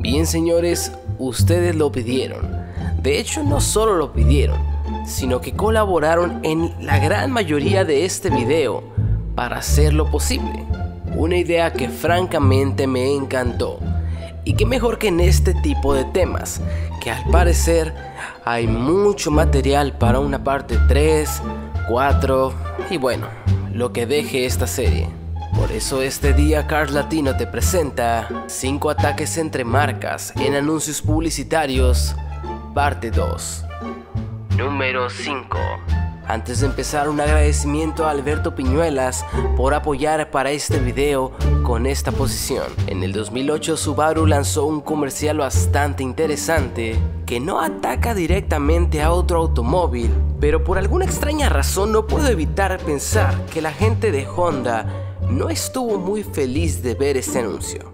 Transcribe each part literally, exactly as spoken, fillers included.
Bien, señores, ustedes lo pidieron. De hecho, no solo lo pidieron, sino que colaboraron en la gran mayoría de este video para hacerlo posible. Una idea que francamente me encantó. Y qué mejor que en este tipo de temas, que al parecer hay mucho material para una parte tres, cuatro y bueno, lo que deje esta serie. Por eso este día Cars Latino te presenta cinco ataques entre marcas en anuncios publicitarios, parte dos. Número cinco. Antes de empezar, un agradecimiento a Alberto Piñuelas por apoyar para este video con esta posición. En el dos mil ocho Subaru lanzó un comercial bastante interesante que no ataca directamente a otro automóvil, pero por alguna extraña razón no puedo evitar pensar que la gente de Honda no estuvo muy feliz de ver este anuncio.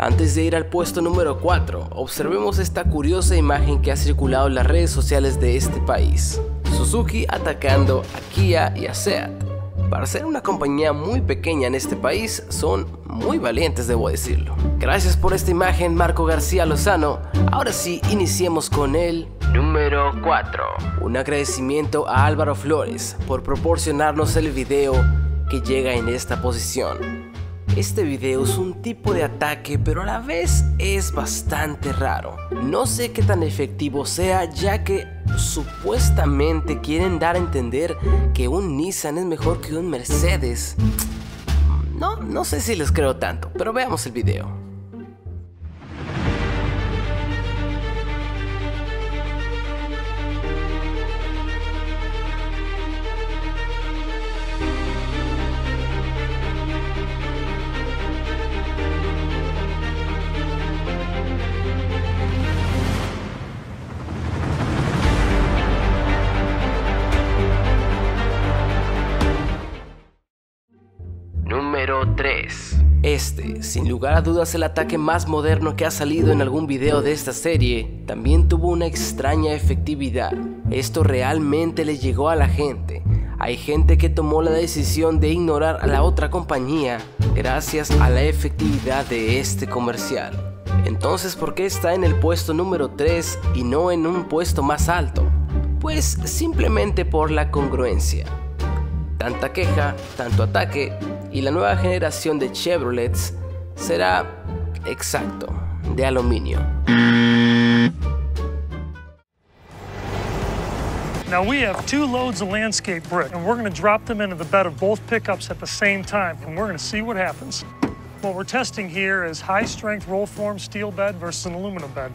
Antes de ir al puesto número cuatro, observemos esta curiosa imagen que ha circulado en las redes sociales de este país. Suzuki atacando a Kia y a Seat. Para ser una compañía muy pequeña en este país, son muy valientes, debo decirlo. Gracias por esta imagen, Marco García Lozano. Ahora sí, iniciemos con el número cuatro. Un agradecimiento a Álvaro Flores por proporcionarnos el video que llega en esta posición. Este video es un tipo de ataque, pero a la vez es bastante raro. No sé qué tan efectivo sea, ya que supuestamente quieren dar a entender que un Nissan es mejor que un Mercedes. No, no sé si les creo tanto, pero veamos el video. tres. Este, sin lugar a dudas, el ataque más moderno que ha salido en algún video de esta serie, también tuvo una extraña efectividad. Esto realmente le llegó a la gente. Hay gente que tomó la decisión de ignorar a la otra compañía gracias a la efectividad de este comercial. Entonces, ¿por qué está en el puesto número tres y no en un puesto más alto? Pues simplemente por la congruencia. Tanta queja, tanto ataque, y la nueva generación de Chevrolets será, exacto, de aluminio. Now we have two loads of landscape brick and we're going to drop them into the bed of both pickups at the same time and we're going to see what happens. What we're testing here is high strength roll form steel bed versus an aluminum bed.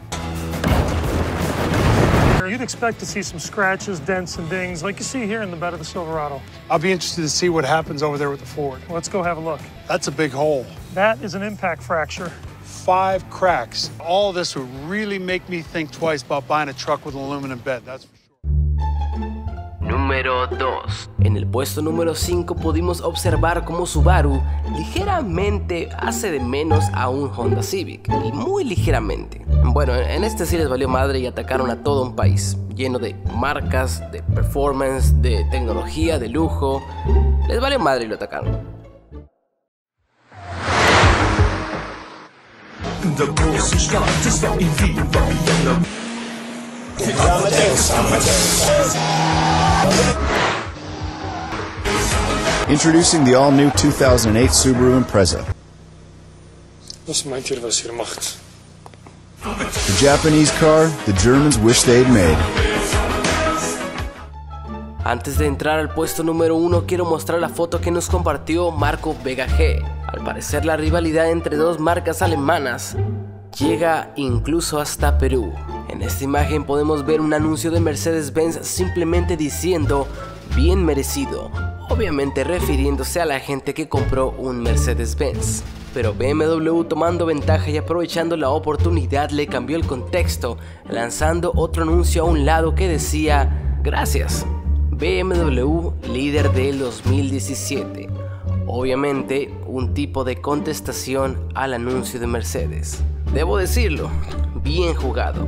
You'd expect to see some scratches, dents, and dings, like you see here in the bed of the Silverado. I'll be interested to see what happens over there with the Ford. Let's go have a look. That's a big hole. That is an impact fracture. Five cracks. All of this would really make me think twice about buying a truck with an aluminum bed. That's for sure. Número dos. En el puesto número cinco pudimos observar cómo Subaru ligeramente hace de menos a un Honda Civic, y muy ligeramente. Bueno, en este sí les valió madre y atacaron a todo un país, lleno de marcas, de performance, de tecnología, de lujo. Les valió madre y lo atacaron. Introducing the all-new two thousand eight Subaru Impreza. Was meint ihr, was ihr macht? The Japanese car the Germans wish they'd made. Antes de entrar al puesto número uno, quiero mostrar la foto que nos compartió Marco Vega G. Al parecer, la rivalidad entre dos marcas alemanas llega incluso hasta Perú. En esta imagen podemos ver un anuncio de Mercedes-Benz simplemente diciendo bien merecido, obviamente refiriéndose a la gente que compró un Mercedes-Benz. Pero B M W, tomando ventaja y aprovechando la oportunidad, le cambió el contexto, lanzando otro anuncio a un lado que decía Gracias. B M W líder del dos mil diecisiete. Obviamente, un tipo de contestación al anuncio de Mercedes. Debo decirlo, bien jugado.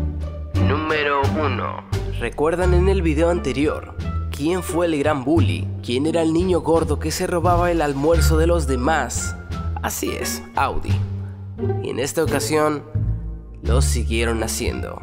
Número uno. ¿Recuerdan en el video anterior quién fue el gran bully? ¿Quién era el niño gordo que se robaba el almuerzo de los demás? Así es, Audi. Y en esta ocasión, lo siguieron haciendo.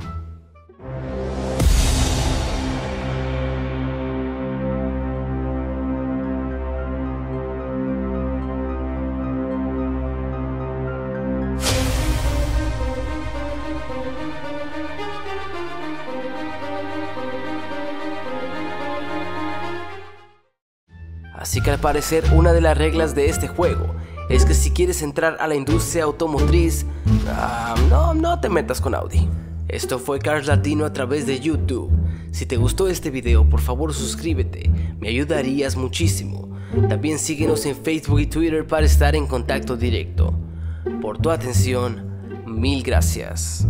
Así que al parecer una de las reglas de este juego es que si quieres entrar a la industria automotriz, uh, no, no te metas con Audi. Esto fue Cars Latino a través de YouTube. Si te gustó este video, por favor suscríbete, me ayudarías muchísimo. También síguenos en Facebook y Twitter para estar en contacto directo. Por tu atención, mil gracias.